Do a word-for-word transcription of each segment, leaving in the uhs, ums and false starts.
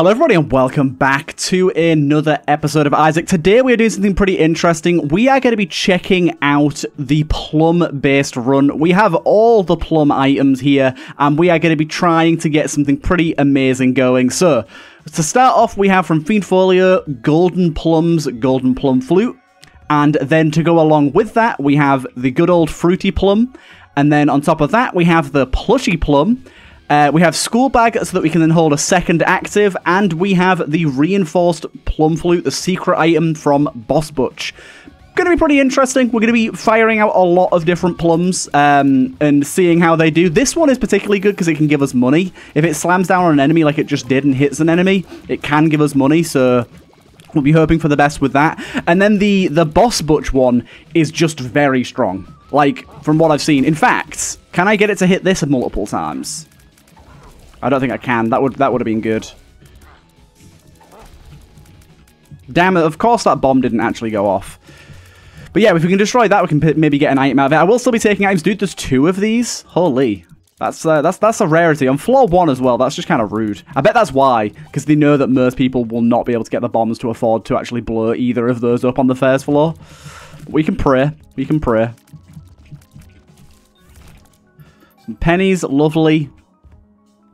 Hello everybody and welcome back to another episode of Isaac. Today we are doing something pretty interesting. We are going to be checking out the plum-based run. We have all the plum items here and we are going to be trying to get something pretty amazing going. So, to start off we have from Fiendfolio, Golden Plums, Golden Plum Flute. And then to go along with that we have the good old Fruity Plum. And then on top of that we have the Plushy Plum. Uh, we have School Bag so that we can then hold a second active, and we have the Reinforced Plum Flute, the secret item from Boss Butch. Gonna be pretty interesting. We're gonna be firing out a lot of different plums um, and seeing how they do. This one is particularly good because it can give us money. If it slams down on an enemy like it just did and hits an enemy, it can give us money, so we'll be hoping for the best with that. And then the, the Boss Butch one is just very strong, like, from what I've seen. In fact, can I get it to hit this multiple times? I don't think I can. That would that would have been good. Damn it. Of course that bomb didn't actually go off. But yeah, if we can destroy that, we can maybe get an item out of it. I will still be taking items. Dude, there's two of these. Holy. That's, uh, that's, that's a rarity. On floor one as well. That's just kind of rude. I bet that's why. Because they know that most people will not be able to get the bombs to afford to actually blow either of those up on the first floor. But we can pray. We can pray. Some pennies. Lovely.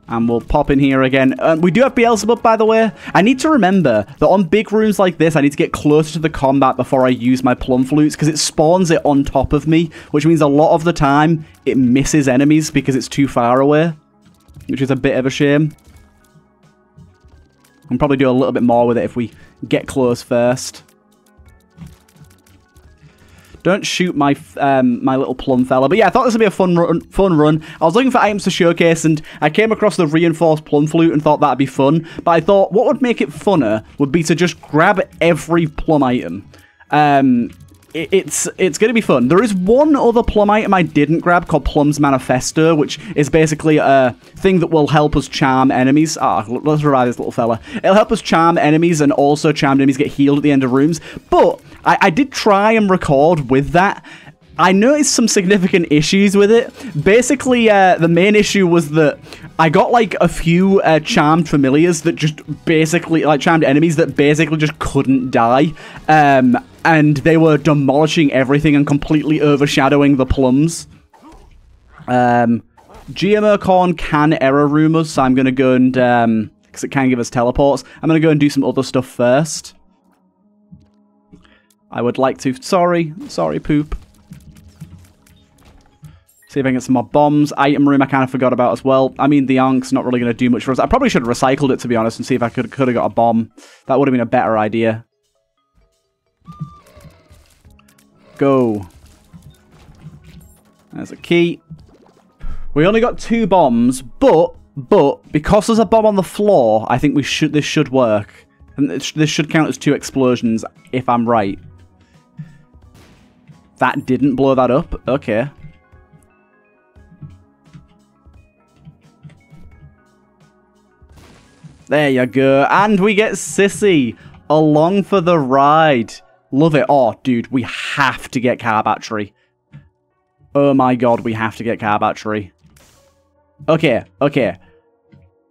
And we'll pop in here again. Um, we do have Beelzebub, by the way. I need to remember that on big rooms like this, I need to get closer to the combat before I use my plum flutes, because it spawns it on top of me, which means a lot of the time it misses enemies because it's too far away, which is a bit of a shame. I can probably do a little bit more with it if we get close first. Don't shoot my um, my little plum fella. But yeah, I thought this would be a fun run, fun run. I was looking for items to showcase, and I came across the Reinforced Plum Flute and thought that'd be fun. But I thought what would make it funner would be to just grab every plum item. Um, it, it's it's going to be fun. There is one other plum item I didn't grab called Plum's Manifesto, which is basically a thing that will help us charm enemies. Ah, oh, let's revive this little fella. It'll help us charm enemies, and also charmed enemies get healed at the end of rooms. But I, I did try and record with that. I noticed some significant issues with it. Basically, uh, the main issue was that I got, like, a few uh, charmed familiars that just basically, like, charmed enemies that basically just couldn't die. Um, and they were demolishing everything and completely overshadowing the plums. Um, G M O Corn can error rumors, so I'm going to go and, um, because it can give us teleports, I'm going to go and do some other stuff first. I would like to... Sorry. Sorry, poop. See if I can get some more bombs. Item room I kind of forgot about as well. I mean, the Ank's not really going to do much for us. I probably should have recycled it, to be honest, and see if I could could have got a bomb. That would have been a better idea. Go. There's a key. We only got two bombs, but, but, because there's a bomb on the floor, I think we should this should work. And this should count as two explosions, if I'm right. That didn't blow that up. Okay. There you go. And we get Sissy along for the ride. Love it. Oh, dude, we have to get car battery. Oh my god, we have to get car battery. Okay, okay.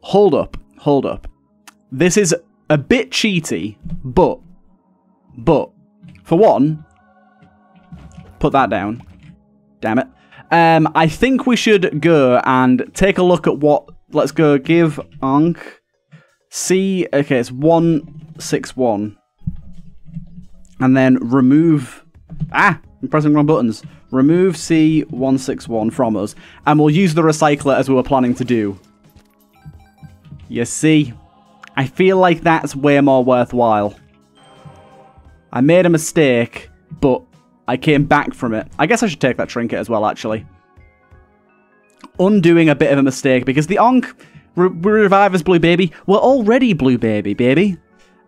Hold up, hold up. This is a bit cheaty, but, but, for one, put that down. Damn it. Um, I think we should go and take a look at what, let's go give Ankh. C, okay, it's one six one. And then remove, ah, I'm pressing wrong buttons. Remove C one six one from us. And we'll use the recycler as we were planning to do. You see? I feel like that's way more worthwhile. I made a mistake, but I came back from it. I guess I should take that trinket as well, actually. Undoing a bit of a mistake, because the Ankh, we revive as Blue Baby. We're already Blue Baby, baby.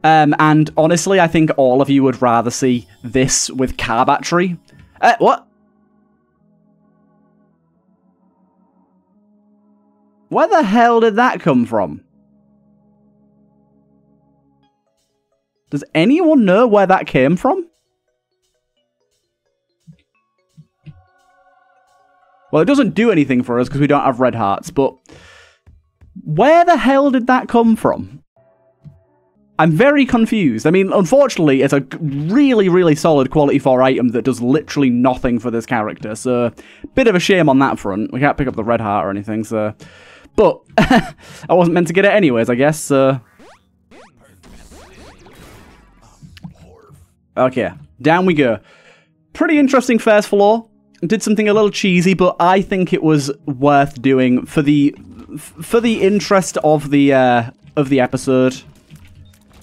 Um, and honestly, I think all of you would rather see this with car battery. Uh, what? Where the hell did that come from? Does anyone know where that came from? Well, it doesn't do anything for us because we don't have red hearts, but where the hell did that come from? I'm very confused. I mean, unfortunately, it's a really, really solid quality four item that does literally nothing for this character, so bit of a shame on that front. We can't pick up the red heart or anything, so... But I wasn't meant to get it anyways, I guess, so... Okay, down we go. Pretty interesting first floor. Did something a little cheesy, but I think it was worth doing for the for the interest of the uh, of the episode.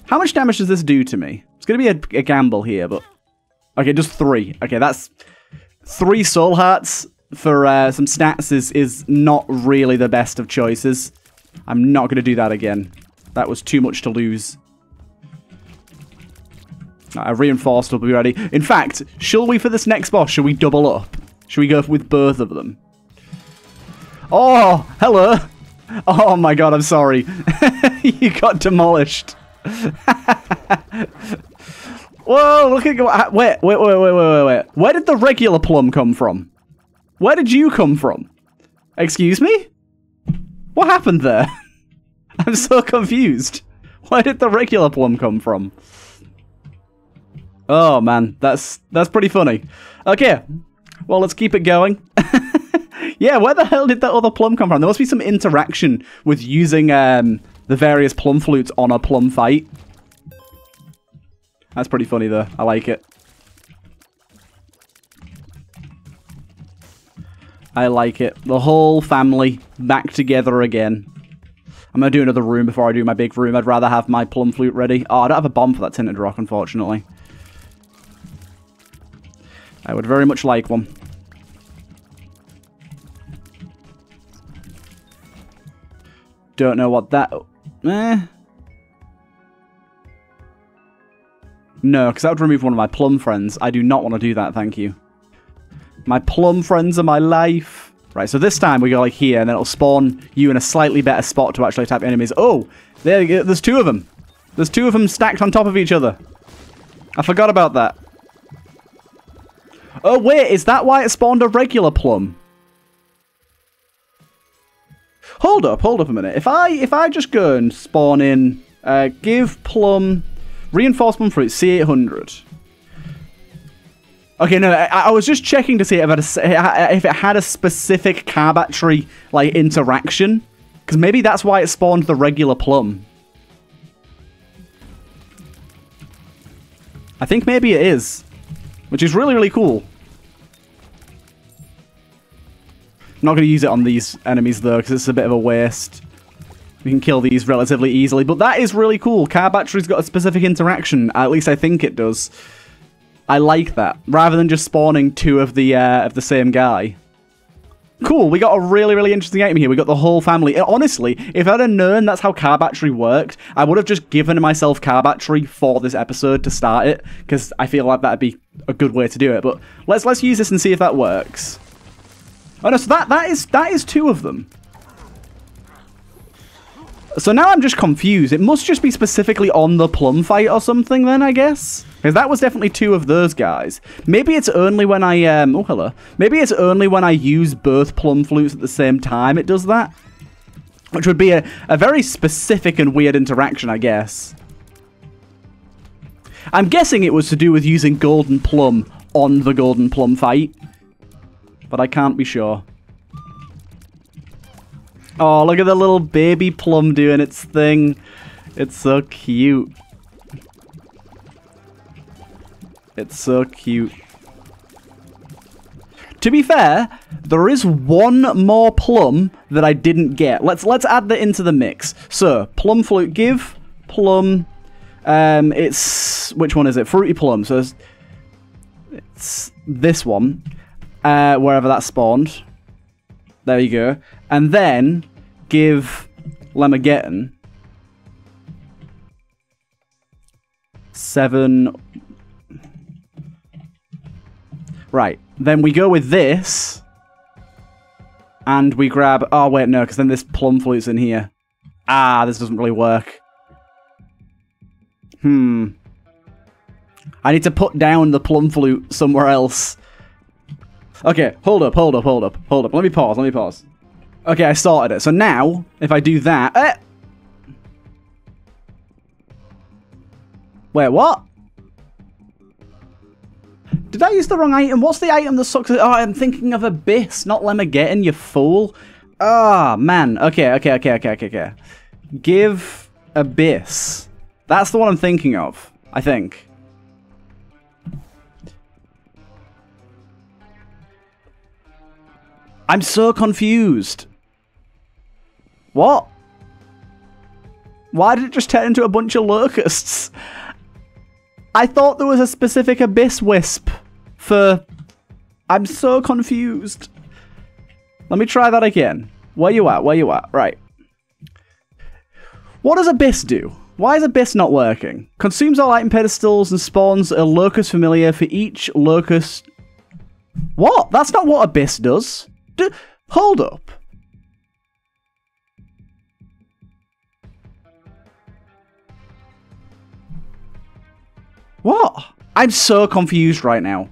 How much damage does this do to me? It's going to be a, a gamble here, but... Okay, just three. Okay, that's... Three soul hearts for uh, some stats is, is not really the best of choices. I'm not going to do that again. That was too much to lose. I reinforced will be ready. In fact, shall we for this next boss, shall we double up? Should we go with both of them? Oh, hello. Oh my god, I'm sorry. You got demolished. Whoa, look at... Wait, wait, wait, wait, wait, wait. Where did the regular plum come from? Where did you come from? Excuse me? What happened there? I'm so confused. Where did the regular plum come from? Oh man, that's that's pretty funny. Okay, well let's keep it going. Yeah, where the hell did that other plum come from? There must be some interaction with using um, the various plum flutes on a plum fight. That's pretty funny though, I like it. I like it. The whole family back together again. I'm gonna do another room before I do my big room. I'd rather have my plum flute ready. Oh, I don't have a bomb for that tinted rock, unfortunately. I would very much like one. Don't know what that... Eh. No, because that would remove one of my plum friends. I do not want to do that, thank you. My plum friends are my life. Right, so this time we go like here, and then it'll spawn you in a slightly better spot to actually attack enemies. Oh, there you go. There's two of them. There's two of them stacked on top of each other. I forgot about that. Oh wait, is that why it spawned a regular plum? Hold up, hold up a minute. If I if I just go and spawn in, uh, give plum, reinforced plum fruit, C eight hundred. Okay, no, I, I was just checking to see if it had a, if it had a specific car battery like interaction, because maybe that's why it spawned the regular plum. I think maybe it is. Which is really, really cool. I'm not going to use it on these enemies, though, because it's a bit of a waste. We can kill these relatively easily. But that is really cool. Car battery's got a specific interaction. At least I think it does. I like that. Rather than just spawning two of the, uh, of the same guy. Cool. We got a really, really interesting item here. We got the whole family. And honestly, if I'd have known that's how car battery worked, I would have just given myself car battery for this episode to start it, because I feel like that'd be a good way to do it. But let's let's use this and see if that works. Oh no! So that that is that is two of them. So now I'm just confused. It must just be specifically on the plum fight or something then, I guess? Because that was definitely two of those guys. Maybe it's only when I, um, oh, hello. Maybe it's only when I use both plum flutes at the same time it does that. Which would be a, a very specific and weird interaction, I guess. I'm guessing it was to do with using Golden Plum on the Golden Plum fight. But I can't be sure. Oh, look at the little baby plum doing its thing. It's so cute. It's so cute. To be fair, there is one more plum that I didn't get. Let's let's add that into the mix. So, plum flute, give plum. Um, it's which one is it? Fruity Plum. So it's, it's this one, uh, wherever that spawned. There you go. And then give Lemegeton seven. Right. Then we go with this. And we grab... Oh, wait, no, because then this plum flute's in here. Ah, this doesn't really work. Hmm. I need to put down the plum flute somewhere else. Okay, hold up, hold up, hold up, hold up. Let me pause, let me pause. Okay, I started it. So now, if I do that... Eh, Wait, what? Did I use the wrong item? What's the item that sucks? Oh, I'm thinking of Abyss, not Lemegeton, you fool. Ah, oh, man. Okay, okay, okay, okay, okay, okay. Give Abyss. That's the one I'm thinking of, I think. I'm so confused. What? Why did it just turn into a bunch of locusts? I thought there was a specific Abyss Wisp for... I'm so confused. Let me try that again. Where you at? Where you at? Right. What does Abyss do? Why is Abyss not working? Consumes all item pedestals and spawns a locust familiar for each locust... What? That's not what Abyss does. Do Hold up. What? I'm so confused right now.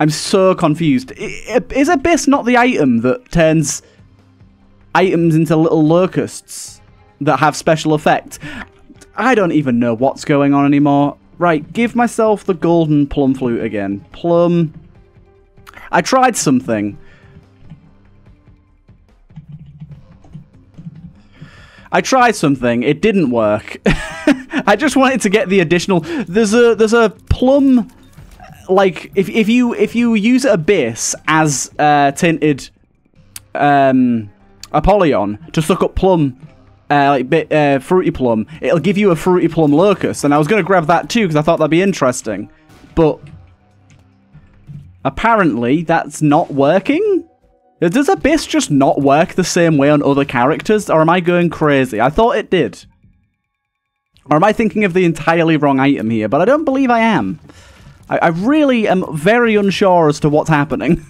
I'm so confused. Is Abyss not the item that turns items into little locusts that have special effect? I don't even know what's going on anymore. Right, give myself the golden plum flute again. Plum. I tried something. I tried something. It didn't work. I just wanted to get the additional. There's a there's a plum, like if if you if you use Abyss as uh, tinted um, Apollyon to suck up plum, uh, like bit uh, fruity plum, it'll give you a fruity plum locust. And I was gonna grab that too because I thought that'd be interesting, but apparently that's not working. Does Abyss just not work the same way on other characters, or am I going crazy? I thought it did. Or am I thinking of the entirely wrong item here? But I don't believe I am. I, I really am very unsure as to what's happening.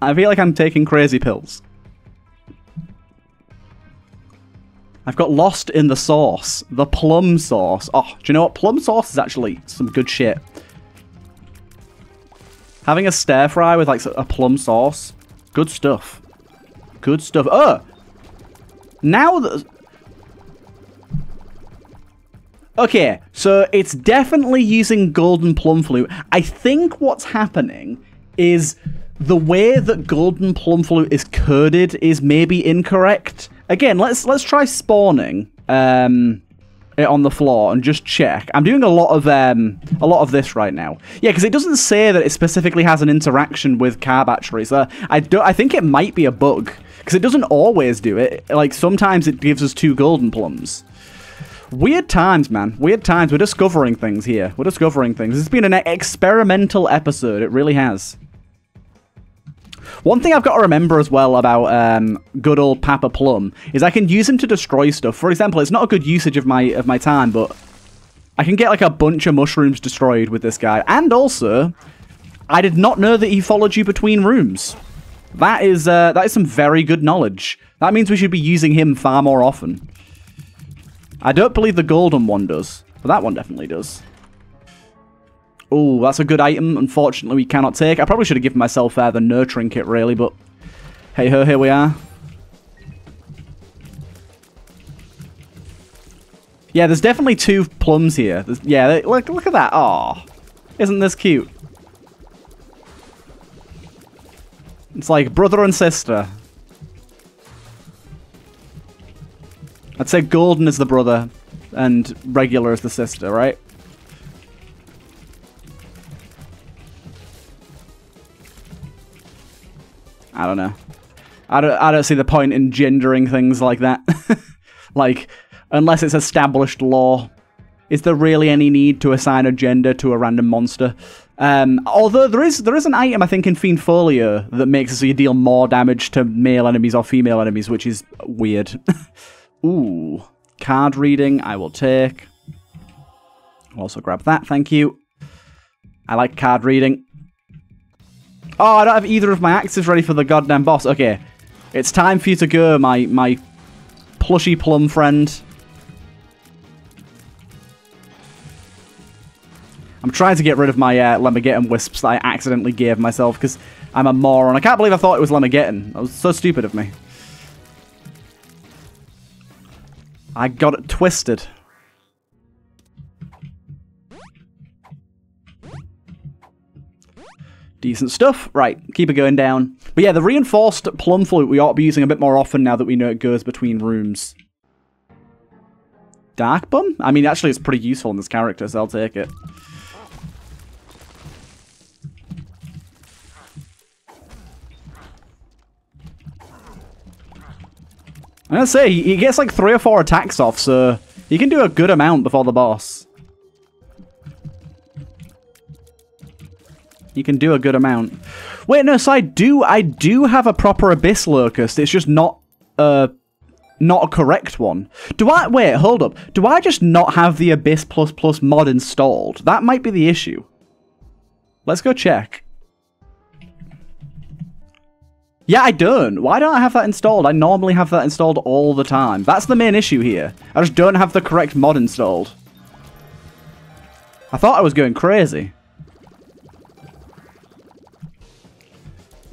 I feel like I'm taking crazy pills. I've got lost in the sauce. The plum sauce. Oh, do you know what? Plum sauce is actually some good shit. Having a stir fry with like a plum sauce, good stuff. Good stuff. Oh, now that. Okay, so it's definitely using Golden Plum Flute. I think what's happening is the way that Golden Plum Flute is coded is maybe incorrect. Again, let's let's try spawning um, it on the floor and just check. I'm doing a lot of um, a lot of this right now. Yeah, because it doesn't say that it specifically has an interaction with car batteries. Uh, I do. I think it might be a bug because it doesn't always do it. Like sometimes it gives us two golden plums. Weird times, man. Weird times. We're discovering things here. We're discovering things. It's been an experimental episode. It really has. One thing I've got to remember as well about um, good old Papa Plum is I can use him to destroy stuff. For example, it's not a good usage of my of my time, but I can get like a bunch of mushrooms destroyed with this guy. And also, I did not know that he followed you between rooms. That is uh, that is some very good knowledge. That means we should be using him far more often. I don't believe the golden one does, but that one definitely does. Oh, that's a good item. Unfortunately, we cannot take. I probably should have given myself uh, the nurturing kit, really, but hey ho, here we are. Yeah, there's definitely two plums here. There's, yeah, they, look, look at that. Aw, isn't this cute? It's like brother and sister. I'd say golden is the brother and regular is the sister, right? I don't know. I don't, I don't see the point in gendering things like that. Like, unless it's established law. Is there really any need to assign a gender to a random monster? Um, although there is there is an item, I think, in Fiendfolio that makes it so you deal more damage to male enemies or female enemies, which is weird. Ooh, card reading, I will take. I'll also grab that, thank you. I like card reading. Oh, I don't have either of my axes ready for the goddamn boss. Okay, it's time for you to go, my, my plushy plum friend. I'm trying to get rid of my uh, Lemegeton wisps that I accidentally gave myself because I'm a moron. I can't believe I thought it was Lemegeton. That was so stupid of me. I got it twisted. Decent stuff. Right, keep it going down. But yeah, the Reinforced Plum Flute we ought to be using a bit more often now that we know it goes between rooms. Dark Bum? I mean, actually, it's pretty useful in this character, so I'll take it. I'm gonna say, he gets like three or four attacks off, so he can do a good amount before the boss. You can do a good amount. Wait, no, so I do, I do have a proper Abyss Locust. It's just not a, not a correct one. Do I, wait, hold up. Do I just not have the Abyss plus plus mod installed? That might be the issue. Let's go check. Yeah, I don't. Why don't I have that installed? I normally have that installed all the time. That's the main issue here. I just don't have the correct mod installed. I thought I was going crazy.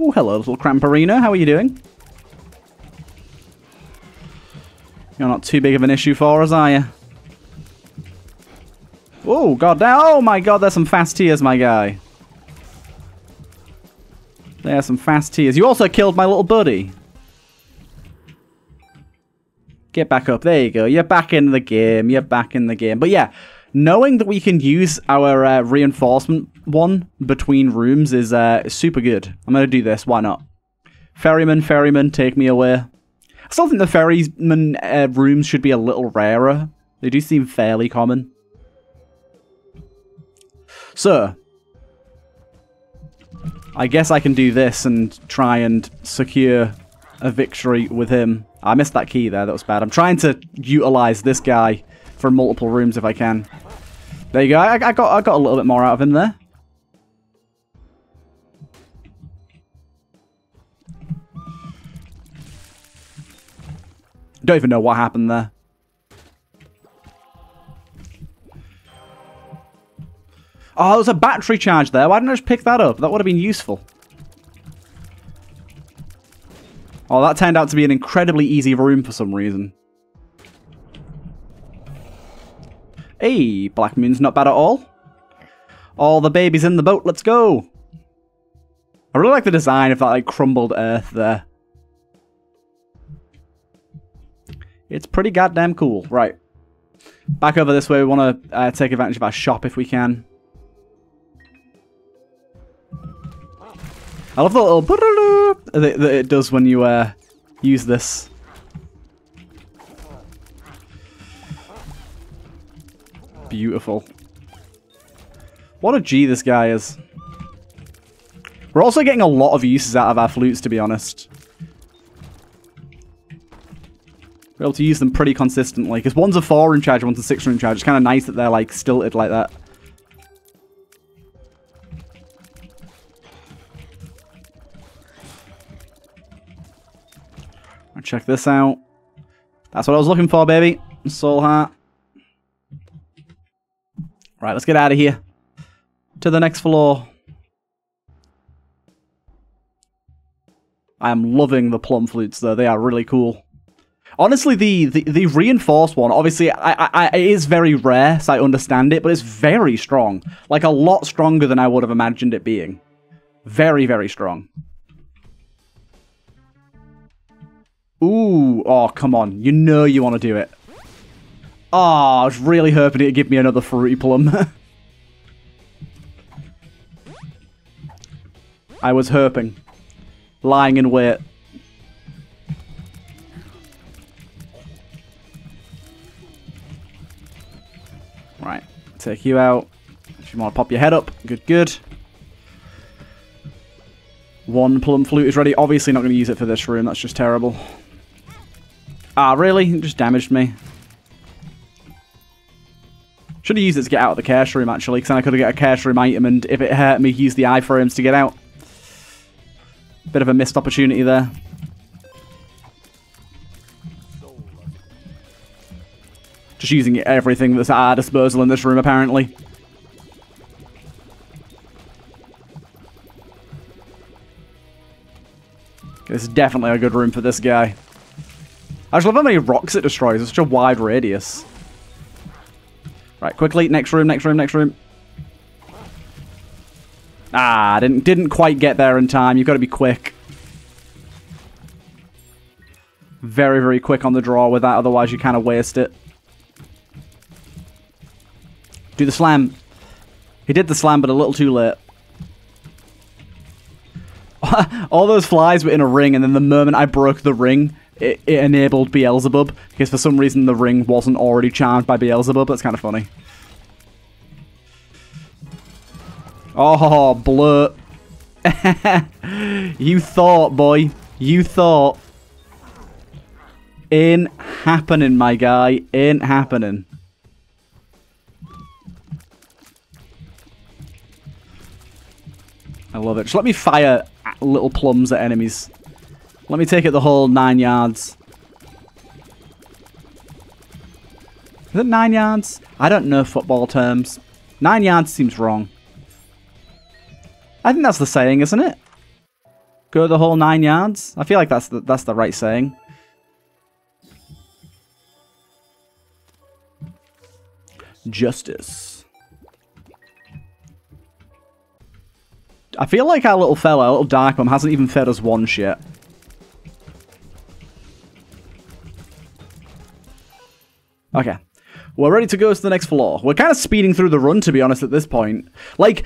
Oh, hello, little Cramperino. How are you doing? You're not too big of an issue for us, are you? Oh, god damn. Oh, my god, there's some fast tears, my guy. There's some fast tears. You also killed my little buddy. Get back up. There you go. You're back in the game. You're back in the game. But yeah, knowing that we can use our uh, reinforcement one between rooms is uh, super good. I'm going to do this. Why not? Ferryman, ferryman, take me away. I still think the ferryman uh, rooms should be a little rarer. They do seem fairly common. So, I guess I can do this and try and secure a victory with him. I missed that key there. That was bad. I'm trying to utilize this guy for multiple rooms if I can. There you go. I, I got I got a little bit more out of him there. Don't even know what happened there. Oh, there was a battery charge there. Why didn't I just pick that up? That would have been useful. Oh, that turned out to be an incredibly easy room for some reason. Hey, Black Moon's not bad at all. All the babies in the boat, let's go. I really like the design of that like crumbled earth there. It's pretty goddamn cool. Right. Back over this way. We want to uh, take advantage of our shop if we can. I love the little that, that it does when you uh, use this. Beautiful. What a G this guy is. We're also getting a lot of uses out of our flutes, to be honest. We're able to use them pretty consistently, because one's a four room charge, one's a six room charge. It's kind of nice that they're like stilted like that. Check this out. That's what I was looking for, baby. Soul Heart. Right, let's get out of here. To the next floor. I am loving the plum flutes, though. They are really cool. Honestly, the, the, the reinforced one, obviously, I, I, I, it is very rare, so I understand it, but it's very strong. Like, a lot stronger than I would have imagined it being. Very, very strong. Ooh, oh, come on. You know you want to do it. Oh, I was really hoping it'd give me another Fruity Plum. I was hoping. Lying in wait. Right, take you out. If you want to pop your head up. Good, good. One plum flute is ready. Obviously not going to use it for this room. That's just terrible. Ah, really? It just damaged me. Should have used it to get out of the cash room, actually, because then I could have got a cash room item, and if it hurt me, use the iframes to get out. Bit of a missed opportunity there. Just using everything that's at our disposal in this room, apparently. This is definitely a good room for this guy. I just love how many rocks it destroys. It's such a wide radius. Right, quickly. Next room, next room, next room. Ah, didn't didn't quite get there in time. You've got to be quick. Very, very quick on the draw with that, otherwise you kind of waste it. Do the slam. He did the slam, but a little too late. All those flies were in a ring, and then the moment I broke the ring, it, it enabled Beelzebub, because for some reason the ring wasn't already charmed by Beelzebub. That's kind of funny. Oh, blurt. You thought, boy. You thought. Ain't happening, my guy. Ain't happening. I love it. Just let me fire little plums at enemies. Let me take it the whole nine yards. Is it nine yards? I don't know football terms. Nine yards seems wrong. I think that's the saying, isn't it? Go the whole nine yards. I feel like that's the, that's the right saying. Justice. I feel like our little fella, our little dark mum, hasn't even fed us once yet. Okay. We're ready to go to the next floor. We're kind of speeding through the run, to be honest, at this point. Like,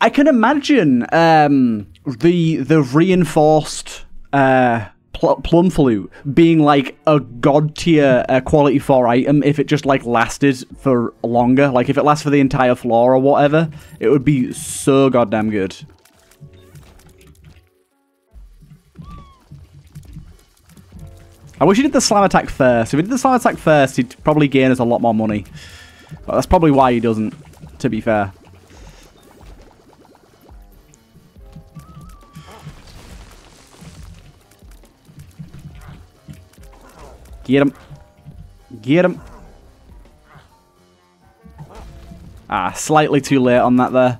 I can imagine um, the the reinforced uh, pl plum flute being like a god tier uh, quality four item if it just like lasted for longer. Like if it lasts for the entire floor or whatever, it would be so goddamn good. I wish he did the slam attack first. If he did the slam attack first, he'd probably gain us a lot more money. But that's probably why he doesn't, to be fair. Get him. Get him. Ah, slightly too late on that there.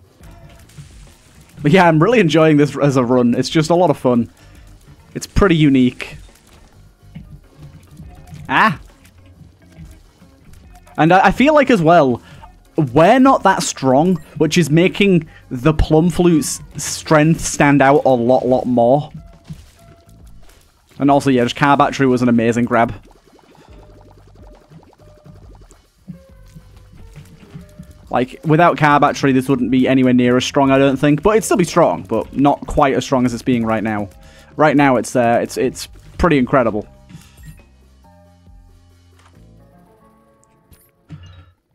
But yeah, I'm really enjoying this as a run. It's just a lot of fun. It's pretty unique. Ah. And I feel like as well, we're not that strong, which is making the plum flute's strength stand out a lot, lot more. And also, yeah, just car battery was an amazing grab. Like, without car battery, this wouldn't be anywhere near as strong, I don't think. But it'd still be strong, but not quite as strong as it's being right now. Right now, it's uh, it's it's pretty incredible.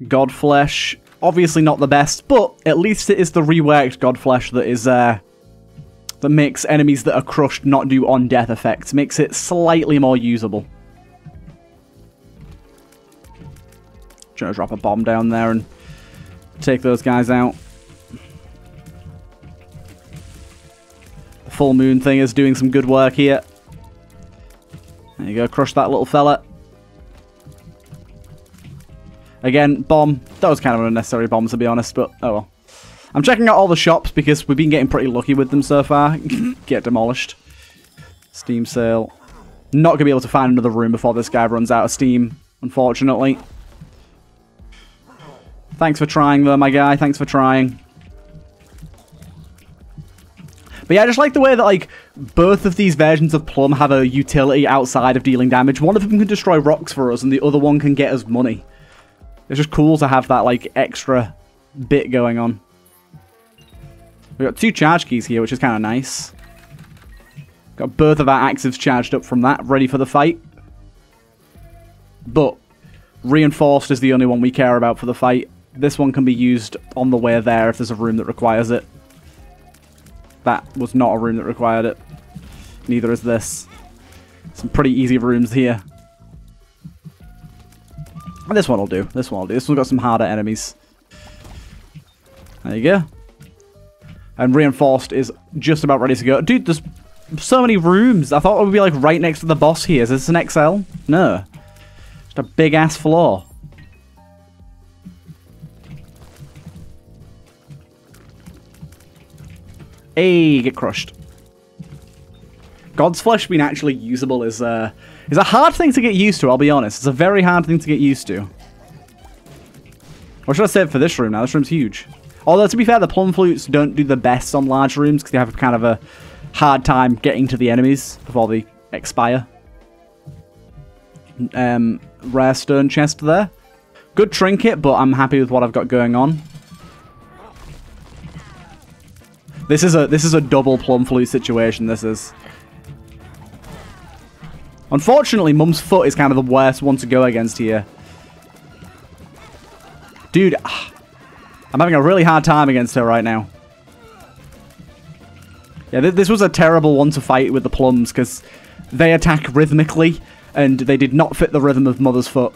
Godflesh, obviously not the best, but at least it is the reworked Godflesh that is uh, that makes enemies that are crushed not do on-death effects. Makes it slightly more usable. Just gonna drop a bomb down there and take those guys out. The full moon thing is doing some good work here. There you go, crush that little fella. Again, bomb. That was kind of an unnecessary bomb, to be honest, but oh well. I'm checking out all the shops because we've been getting pretty lucky with them so far. Get demolished. Steam sale. Not going to be able to find another room before this guy runs out of steam, unfortunately. Thanks for trying, though, my guy. Thanks for trying. But yeah, I just like the way that, like, both of these versions of Plum have a utility outside of dealing damage. One of them can destroy rocks for us, and the other one can get us money. It's just cool to have that, like, extra bit going on. We've got two charge keys here, which is kind of nice. Got both of our axes charged up from that, ready for the fight. But reinforced is the only one we care about for the fight. This one can be used on the way there if there's a room that requires it. That was not a room that required it. Neither is this. Some pretty easy rooms here. And this one will do. This one will do. This one's got some harder enemies. There you go. And reinforced is just about ready to go. Dude, there's so many rooms. I thought it would be like right next to the boss here. Is this an X L? No. Just a big ass floor. Hey, get crushed. God's Flesh being actually usable is uh, is a hard thing to get used to, I'll be honest. It's a very hard thing to get used to. What should I save for this room now? This room's huge. Although, to be fair, the plum flutes don't do the best on large rooms because they have kind of a hard time getting to the enemies before they expire. Um, rare stone chest there. Good trinket, but I'm happy with what I've got going on. This is a this is a double plum flute situation. This is. Unfortunately, Mum's Foot is kind of the worst one to go against here. Dude, I'm having a really hard time against her right now. Yeah, th this was a terrible one to fight with the plums, because they attack rhythmically, and they did not fit the rhythm of Mother's Foot.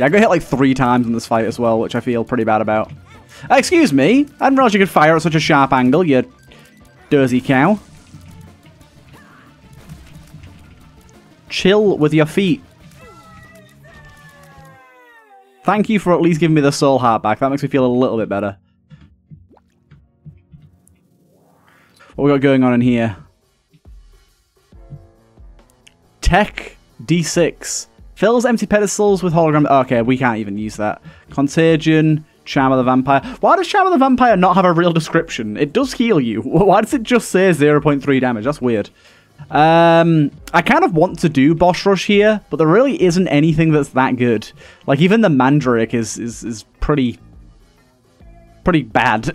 Yeah, I got hit like three times in this fight as well, which I feel pretty bad about. Excuse me? I didn't realize you could fire at such a sharp angle, you dirty cow. Chill with your feet. Thank you for at least giving me the soul heart back. That makes me feel a little bit better. What we got going on in here? Tech D six. Fills empty pedestals with hologram. Okay, we can't even use that. Contagion. Charm of the Vampire. Why does Charm of the Vampire not have a real description? It does heal you. Why does it just say zero point three damage? That's weird. Um, I kind of want to do Boss Rush here, but there really isn't anything that's that good. Like, even the Mandrake is is, is pretty... pretty bad.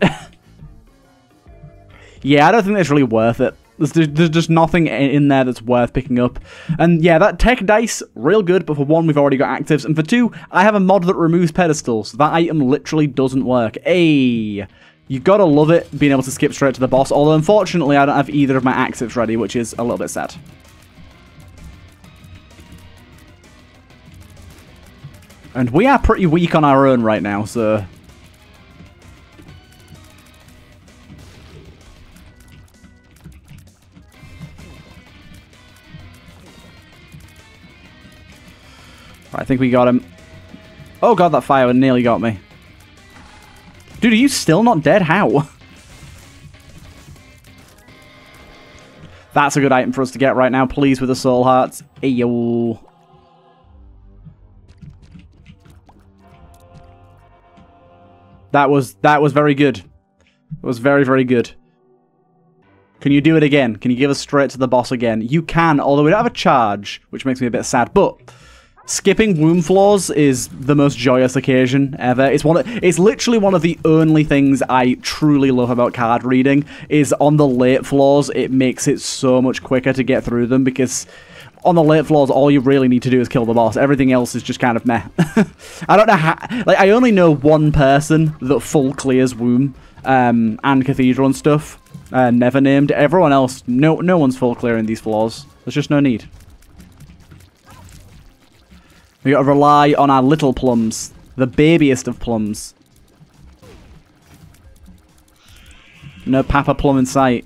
Yeah, I don't think that's really worth it. There's, there's just nothing in there that's worth picking up. And yeah, that tech dice, real good, but for one, we've already got actives. And for two, I have a mod that removes pedestals. That item literally doesn't work. Ayy! You gotta love it, being able to skip straight to the boss. Although, unfortunately, I don't have either of my actives ready, which is a little bit sad. And we are pretty weak on our own right now, so... I think we got him. Oh god, that fire nearly got me. Dude, are you still not dead? How? That's a good item for us to get right now. Please, with the soul hearts. Ayo. That was that was very good. It was very, very good. Can you do it again? Can you give us straight to the boss again? You can, although we don't have a charge, which makes me a bit sad, but... Skipping womb floors is the most joyous occasion ever. It's one. Of, it's literally one of the only things I truly love about card reading. Is on the late floors, it makes it so much quicker to get through them because on the late floors, all you really need to do is kill the boss. Everything else is just kind of meh. I don't know how. Like I only know one person that full clears womb um, and cathedral and stuff. Uh, never named. Everyone else, no, no one's full clearing these floors. There's just no need. We gotta rely on our little plums, the babiest of plums. No Papa Plum in sight.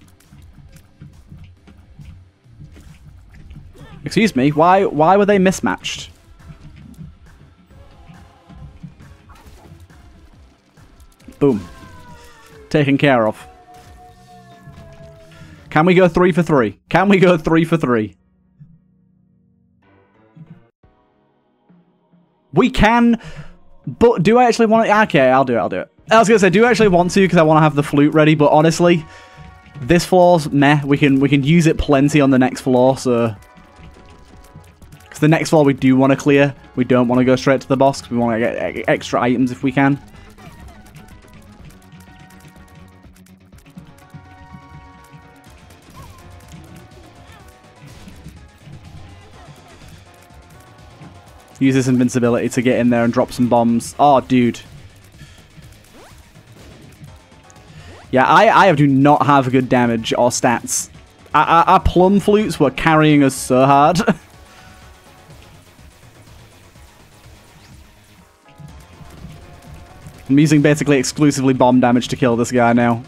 Excuse me, why why were they mismatched? Boom. Taken care of. Can we go three for three? Can we go three for three? We can, but do I actually want to? Okay, I'll do it, I'll do it. I was going to say, do I actually want to? Because I want to have the flute ready, but honestly, this floor's meh. We can, we can use it plenty on the next floor, so... Because the next floor we do want to clear. We don't want to go straight to the boss, because we want to get extra items if we can. Use this invincibility to get in there and drop some bombs. Oh, dude. Yeah, I, I do not have good damage or stats. Our, our, our plum flutes were carrying us so hard. I'm using basically exclusively bomb damage to kill this guy now.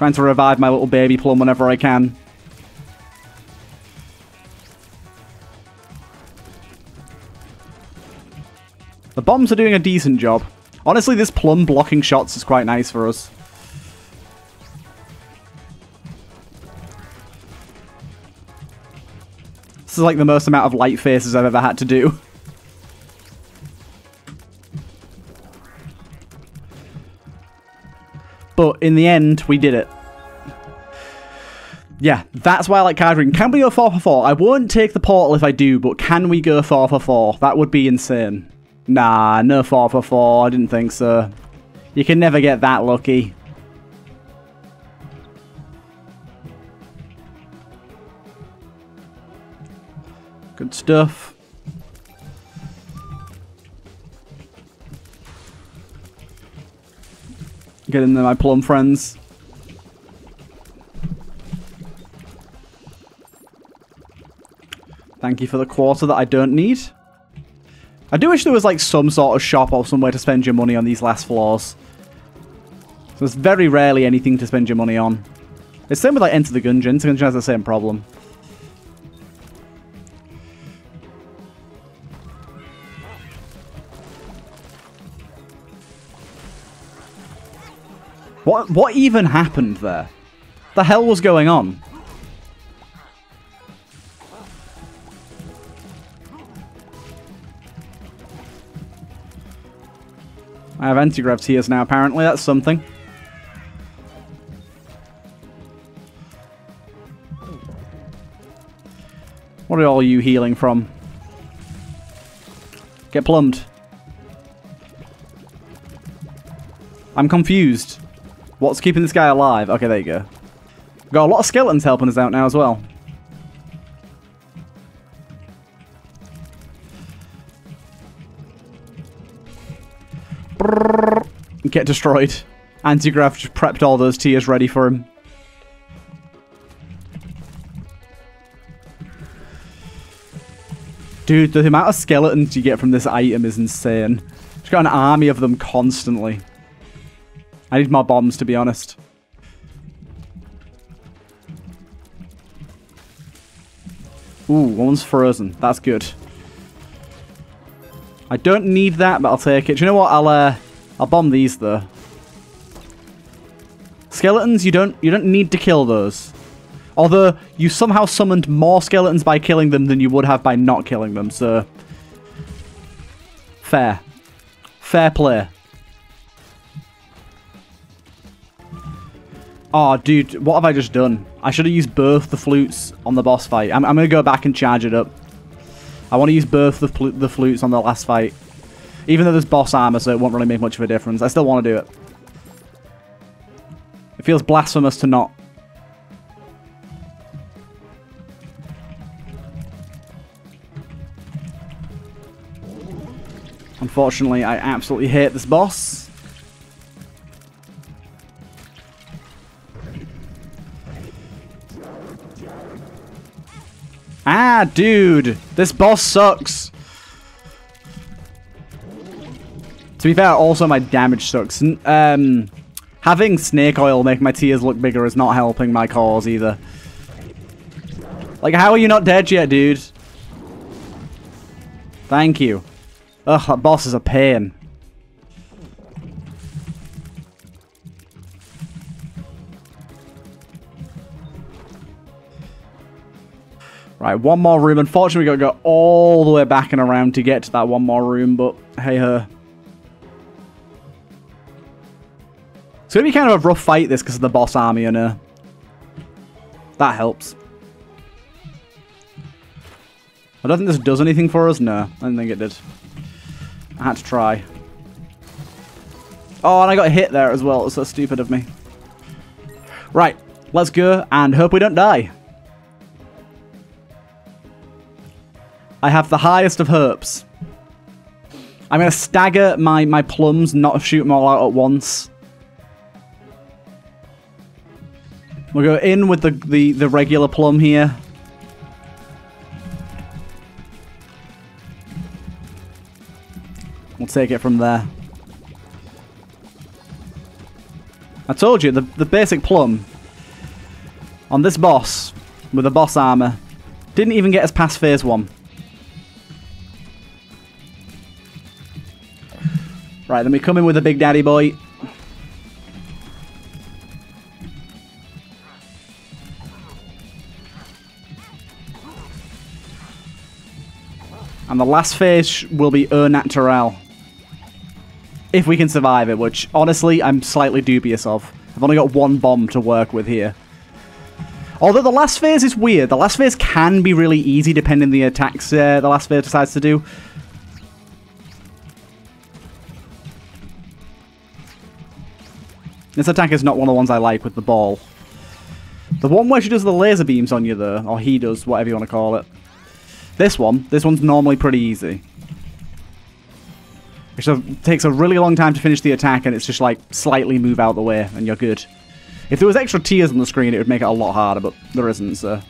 Trying to revive my little baby plum whenever I can. The bombs are doing a decent job. Honestly, this plum blocking shots is quite nice for us. This is like the most amount of light faces I've ever had to do. But in the end, we did it. Yeah, that's why I like card reading. Can we go four for four? I won't take the portal if I do, but can we go four for four? That would be insane. Nah, no four for four. I didn't think so. You can never get that lucky. Good stuff. Get in there, my plum friends. Thank you for the quarter that I don't need. I do wish there was like some sort of shop or somewhere to spend your money on these last floors. So there's very rarely anything to spend your money on. It's the same with like Enter the Gungeon. Enter the Gungeon has the same problem. What, what even happened there? The hell was going on? I have anti-grav tears now, apparently. That's something. What are all you healing from? Get plumbed. I'm confused. What's keeping this guy alive? Okay, there you go. We've got a lot of skeletons helping us out now as well. Get destroyed. Antigrav just prepped all those tiers ready for him. Dude, the amount of skeletons you get from this item is insane. Just got an army of them constantly. I need more bombs, to be honest. Ooh, one's frozen. That's good. I don't need that, but I'll take it. Do you know what? I'll uh, I'll bomb these though. Skeletons, you don't you don't need to kill those. Although you somehow summoned more skeletons by killing them than you would have by not killing them. So fair, fair play. Oh, dude, what have I just done? I should have used both the flutes on the boss fight. I'm I'm gonna go back and charge it up. I want to use both the, fl the flutes on the last fight. Even though there's boss armor, so it won't really make much of a difference. I still want to do it. It feels blasphemous to not. Unfortunately, I absolutely hate this boss. Ah, dude, this boss sucks. To be fair, also my damage sucks. Um, having snake oil make my tears look bigger is not helping my cause either. Like, how are you not dead yet, dude? Thank you. Ugh, that boss is a pain. Right, one more room. Unfortunately, we've got to go all the way back and around to get to that one more room, but hey-ho. It's going to be kind of a rough fight, this, because of the boss army, you know. That helps. I don't think this does anything for us. No, I didn't think it did. I had to try. Oh, and I got hit there as well. It was so stupid of me. Right, let's go and hope we don't die. I have the highest of hopes. I'm going to stagger my, my plums, not shoot them all out at once. We'll go in with the, the, the regular plum here. We'll take it from there. I told you, the, the basic plum on this boss with the boss armor didn't even get us past phase one. Right, then we come in with a big daddy boy. And the last phase will be au naturel. If we can survive it, which, honestly, I'm slightly dubious of. I've only got one bomb to work with here. Although the last phase is weird. The last phase can be really easy, depending on the attacks uh, the last phase decides to do. This attack is not one of the ones I like with the ball. The one where she does the laser beams on you, though, or he does, whatever you want to call it. This one, this one's normally pretty easy. Which takes a really long time to finish the attack, and it's just like, slightly move out the way, and you're good. If there was extra tiers on the screen, it would make it a lot harder, but there isn't, so...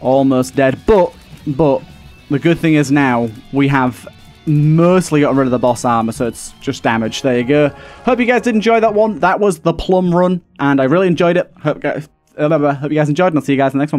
Almost dead, but, but, the good thing is now, we have mostly got rid of the boss armor, so it's just damage. There you go. Hope you guys did enjoy that one. That was the plum run, and I really enjoyed it. Hope, hope you guys enjoyed, and I'll see you guys in the next one.